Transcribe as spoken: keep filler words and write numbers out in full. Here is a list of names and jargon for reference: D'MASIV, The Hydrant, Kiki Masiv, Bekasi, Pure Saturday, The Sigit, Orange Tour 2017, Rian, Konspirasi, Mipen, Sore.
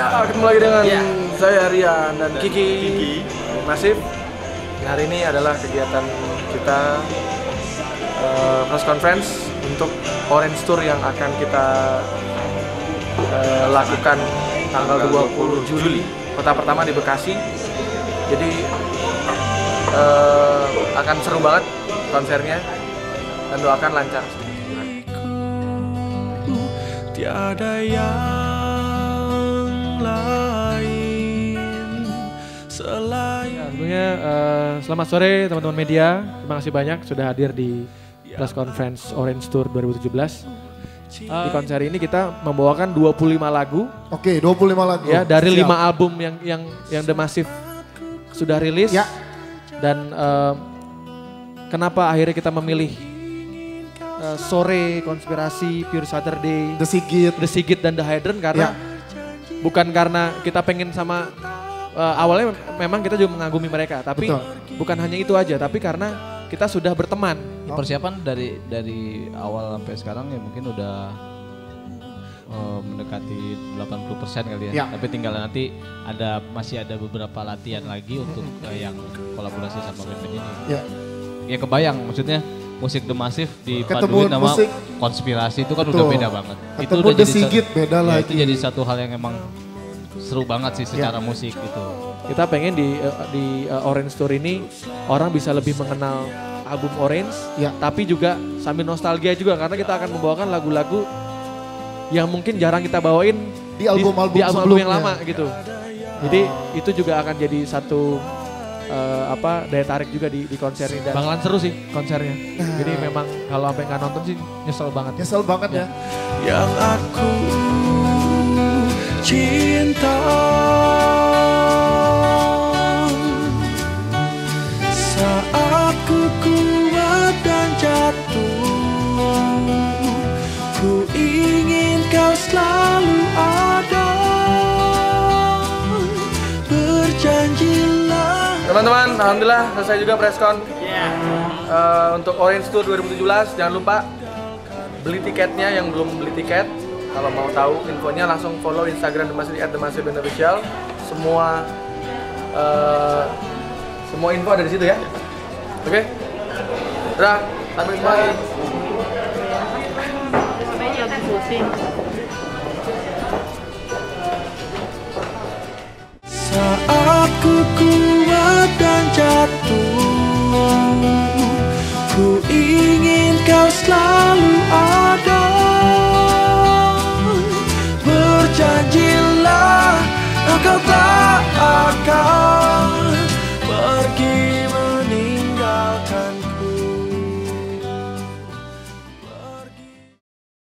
Ya. Ketemu lagi dengan ya. saya Rian dan, dan Kiki, Kiki Masiv. Hari ini adalah kegiatan kita uh, press conference untuk Orange Tour yang akan kita uh, lakukan tanggal dua puluh Juli, kota pertama di Bekasi. Jadi uh, akan seru banget konsernya dan doakan lancar. Tiada yang lain selain. Tentunya uh, selamat sore teman-teman media. Terima kasih banyak sudah hadir di press conference Orange Tour dua ribu tujuh belas. Uh, di konser ini kita membawakan dua puluh lima lagu. Oke, okay, dua puluh lima lagu. Ya, dari lima album yang yang yang D'MASIV sudah rilis. Ya. Dan uh, kenapa akhirnya kita memilih Uh, Sore, Konspirasi, Pure Saturday, The Sigit, The Sigit dan The Hydrant, karena ya. bukan karena kita pengen sama uh, awalnya memang kita juga mengagumi mereka, tapi betul. bukan hanya itu aja, tapi karena kita sudah berteman. Ya, persiapan dari dari awal sampai sekarang ya mungkin udah uh, mendekati delapan puluh persen kali ya. ya. Tapi tinggal nanti ada masih ada beberapa latihan lagi untuk uh, yang kolaborasi sama Mipen ini. Ya. ya kebayang maksudnya. Musik D'MASIV dipaduin sama Konspirasi itu kan Betul. udah beda banget. Ketemu itu udah The Sigit beda ya, lagi. Itu jadi satu hal yang emang seru banget sih secara ya. musik gitu. Kita pengen di di Orange Tour ini orang bisa lebih mengenal album Orange, ya. tapi juga sambil nostalgia juga, karena kita akan membawakan lagu-lagu yang mungkin jarang kita bawain di album-album di, di album yang lama gitu. Jadi oh. itu juga akan jadi satu Uh, apa daya tarik juga di, di konser ini. Bakalan seru sih konsernya. Nah. Jadi memang kalau sampai nggak nonton sih nyesel banget. Nyesel banget ya. ya. Yang aku cinta saat ku kuat dan jatuh, ku ingin kau selalu ada, berjanji. Teman-teman, alhamdulillah selesai juga preskon yeah. uh, untuk Orange Tour dua ribu tujuh belas. Jangan lupa beli tiketnya yang belum beli tiket. Kalau mau tahu infonya langsung follow Instagram D'MASIV at D'MASIV Official. Semua uh, semua info ada di situ ya. Oke, okay? Udah, sampai jumpa lagi. Saat ku kuat dan jatuh, ku ingin kau selalu